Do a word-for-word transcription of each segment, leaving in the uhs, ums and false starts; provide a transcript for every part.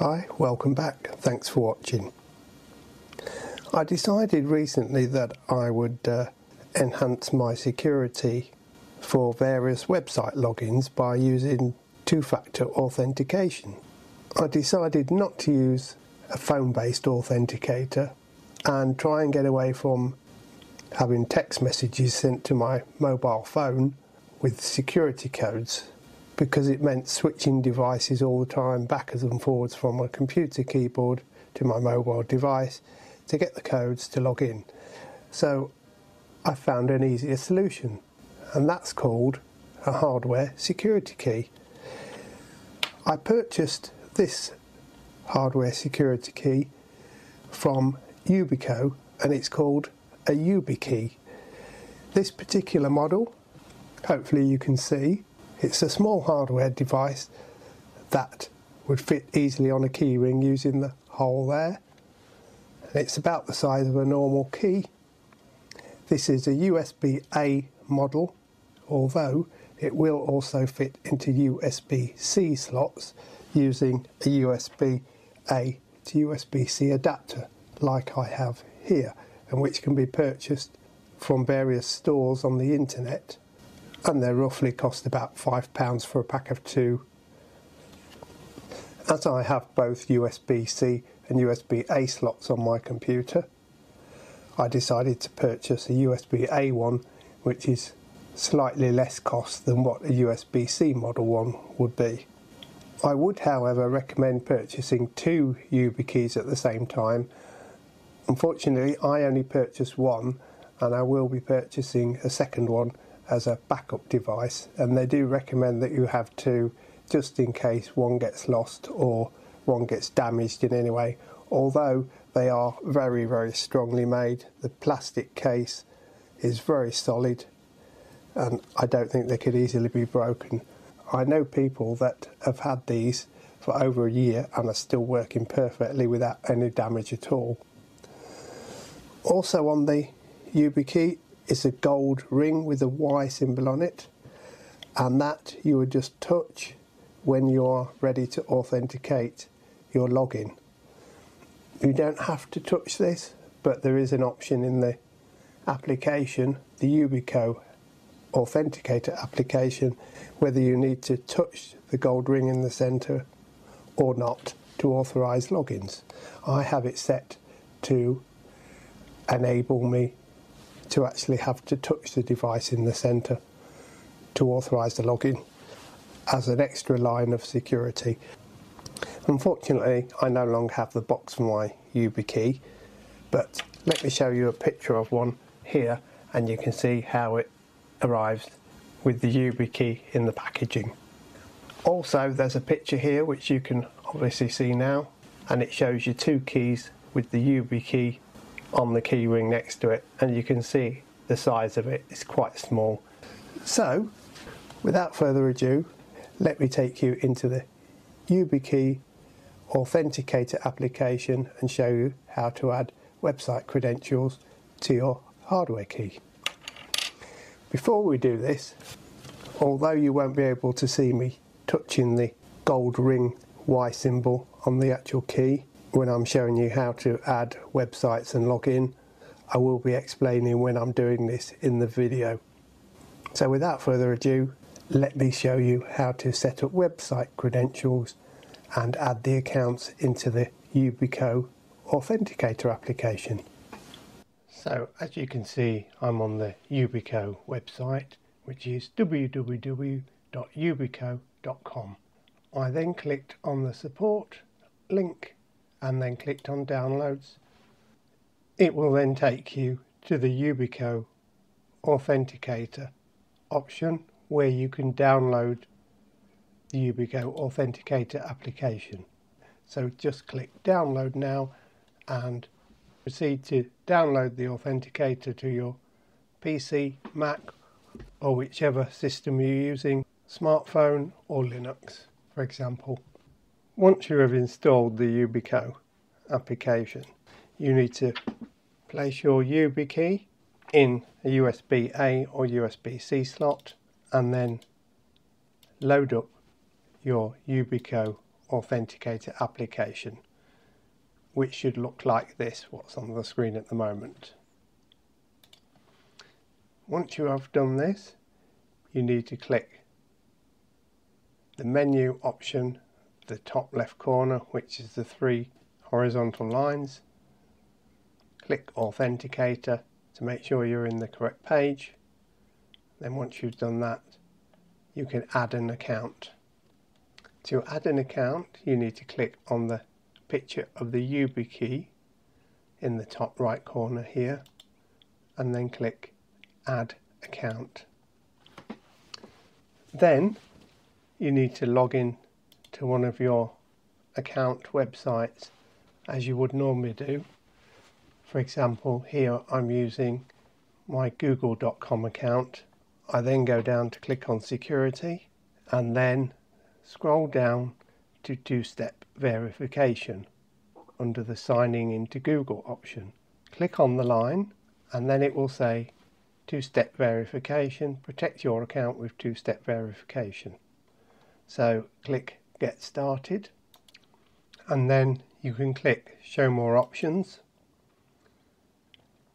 Hi, welcome back. Thanks for watching. I decided recently that I would uh, enhance my security for various website logins by using two-factor authentication. I decided not to use a phone-based authenticator and try and get away from having text messages sent to my mobile phone with security codes, because it meant switching devices all the time, backwards and forwards from my computer keyboard to my mobile device to get the codes to log in. So I found an easier solution, and that's called a hardware security key. I purchased this hardware security key from Yubico, and it's called a YubiKey. This particular model, hopefully you can see, it's a small hardware device that would fit easily on a key ring using the hole there. And it's about the size of a normal key. This is a U S B A model, although it will also fit into U S B C slots using a U S B A to U S B C adapter like I have here, and which can be purchased from various stores on the internet, and they roughly cost about five pounds for a pack of two. As I have both U S B C and U S B A slots on my computer, I decided to purchase a U S B A one, which is slightly less cost than what a U S B C model one would be. I would, however, recommend purchasing two YubiKeys at the same time. Unfortunately, I only purchased one, and I will be purchasing a second one as a backup device, and they do recommend that you have two just in case one gets lost or one gets damaged in any way, although they are very very strongly made. The plastic case is very solid, and I don't think they could easily be broken. I know people that have had these for over a year and are still working perfectly without any damage at all. Also on the YubiKey is a gold ring with a Y symbol on it, and that you would just touch when you're ready to authenticate your login. You don't have to touch this, but there is an option in the application, the Yubico authenticator application, whether you need to touch the gold ring in the centre or not to authorise logins. I have it set to enable me to actually have to touch the device in the centre to authorise the login as an extra line of security. Unfortunately, I no longer have the box for my YubiKey, but let me show you a picture of one here, and you can see how it arrives with the YubiKey in the packaging. Also, there's a picture here which you can obviously see now, and it shows you two keys with the YubiKey on the key ring next to it, and you can see the size of it is quite small. So without further ado, let me take you into the YubiKey authenticator application and show you how to add website credentials to your hardware key. Before we do this, although you won't be able to see me touching the gold ring Y symbol on the actual key when I'm showing you how to add websites and log in, I will be explaining when I'm doing this in the video. So without further ado, let me show you how to set up website credentials and add the accounts into the Yubico authenticator application. So as you can see, I'm on the Yubico website, which is w w w dot yubico dot com. I then clicked on the support link and then clicked on downloads. It will then take you to the Yubico authenticator option where you can download the Yubico authenticator application. So just click download now and proceed to download the authenticator to your P C, Mac, or whichever system you're using, smartphone or Linux for example. Once you have installed the Yubico application, you need to place your YubiKey in a U S B A or U S B C slot and then load up your Yubico Authenticator application, which should look like this, what's on the screen at the moment. Once you have done this, you need to click the menu option, the top left corner, which is the three horizontal lines. Click Authenticator to make sure you're in the correct page. Then once you've done that, you can add an account. To add an account, you need to click on the picture of the YubiKey in the top right corner here, and then click Add Account. Then you need to log in to one of your account websites as you would normally do. For example, here I'm using my google dot com account. I then go down to click on Security and then scroll down to two-step verification under the signing into Google option. Click on the line and then it will say two-step verification, protect your account with two-step verification. So click Get Started and then you can click Show More Options,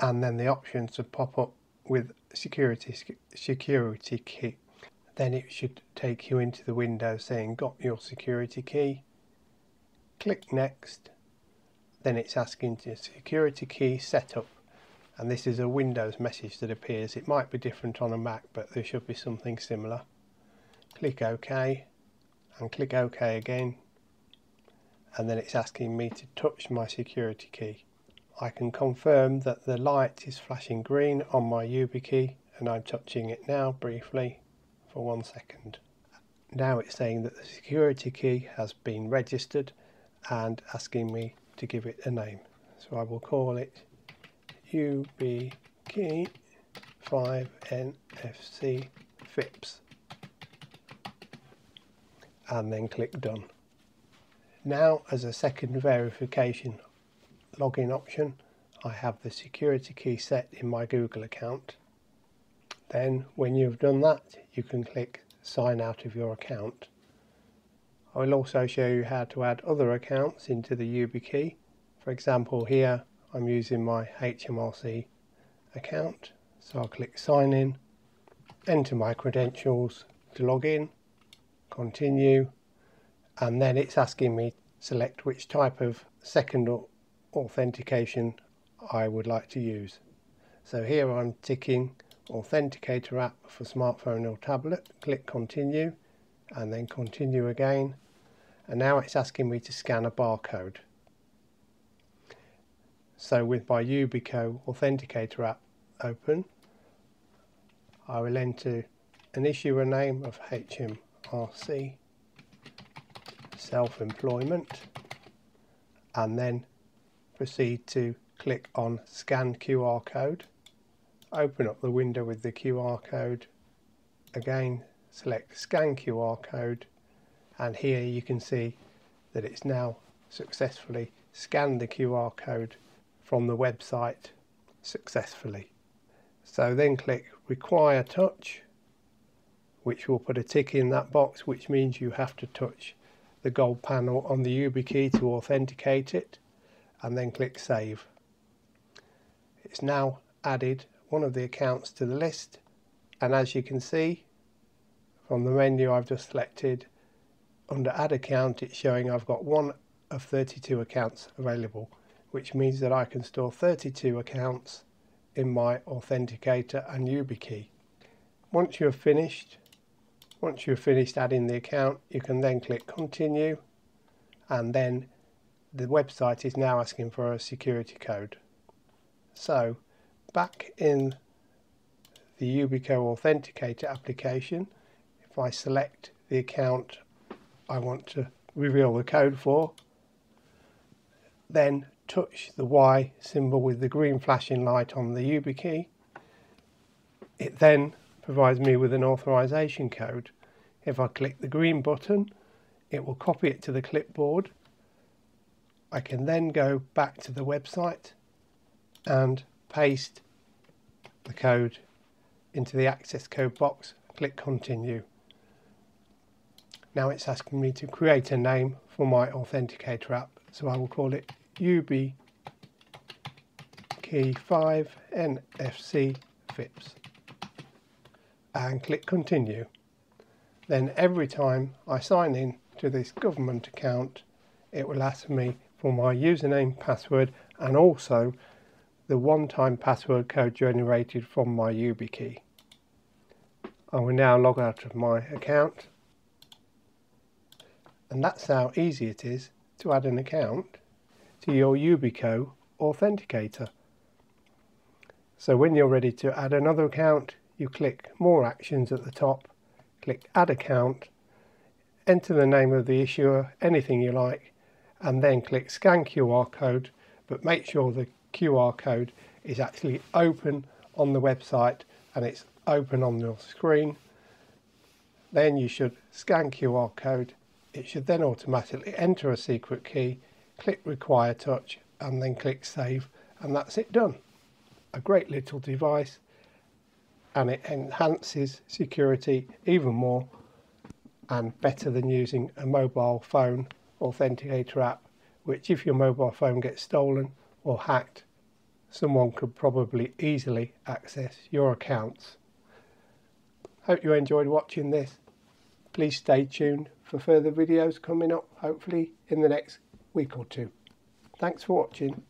and then the options will pop up with security security key. Then it should take you into the window saying got your security key. Click Next. Then it's asking to security key setup, and this is a Windows message that appears. It might be different on a Mac, but there should be something similar. Click OK and click OK again, and then it's asking me to touch my security key. I can confirm that the light is flashing green on my YubiKey, and I'm touching it now briefly for one second. Now it's saying that the security key has been registered and asking me to give it a name. So I will call it YubiKey five N F C F I P S and then click Done. Now, as a second verification login option, I have the security key set in my Google account. Then when you've done that, you can click Sign Out of Your Account. I will also show you how to add other accounts into the YubiKey. For example, here I'm using my H M R C account, so I'll click Sign In, enter my credentials to log in, continue, and then it's asking me to select which type of second or authentication I would like to use. So here I'm ticking Authenticator app for smartphone or tablet, click Continue and then Continue again, and now it's asking me to scan a barcode. So with my Yubico Authenticator app open, I will enter an issuer name of H M R C self-employment and then proceed to click on Scan Q R Code, open up the window with the Q R code, again select Scan Q R Code, and here you can see that it's now successfully scanned the Q R code from the website successfully. So then click Require Touch, which will put a tick in that box, which means you have to touch the gold panel on the YubiKey to authenticate it, and then click Save. It's now added one of the accounts to the list, and as you can see from the menu I've just selected, under Add Account it's showing I've got one of thirty-two accounts available, which means that I can store thirty-two accounts in my Authenticator and YubiKey. Once you're finished, once you've finished adding the account, you can then click Continue, and then the website is now asking for a security code. So back in the Yubico Authenticator application, if I select the account I want to reveal the code for, then touch the Y symbol with the green flashing light on the YubiKey, it then provides me with an authorization code. If I click the green button, it will copy it to the clipboard. I can then go back to the website and paste the code into the access code box, click Continue. Now it's asking me to create a name for my authenticator app, so I will call it YubiKey five N F C F I P S and click continue. Then every time I sign in to this government account, it will ask me for my username, password, and also the one-time password code generated from my YubiKey. I will now log out of my account, and that's how easy it is to add an account to your Yubico authenticator. So when you're ready to add another account, you click More Actions at the top, click Add Account, enter the name of the issuer, anything you like, and then click Scan Q R Code, but make sure the Q R code is actually open on the website and it's open on your screen. Then you should scan Q R code. It should then automatically enter a secret key, click Require Touch, and then click Save, and that's it done. A great little device, and it enhances security even more and better than using a mobile phone authenticator app, which if your mobile phone gets stolen or hacked, someone could probably easily access your accounts. Hope you enjoyed watching this. Please stay tuned for further videos coming up, hopefully in the next week or two. Thanks for watching.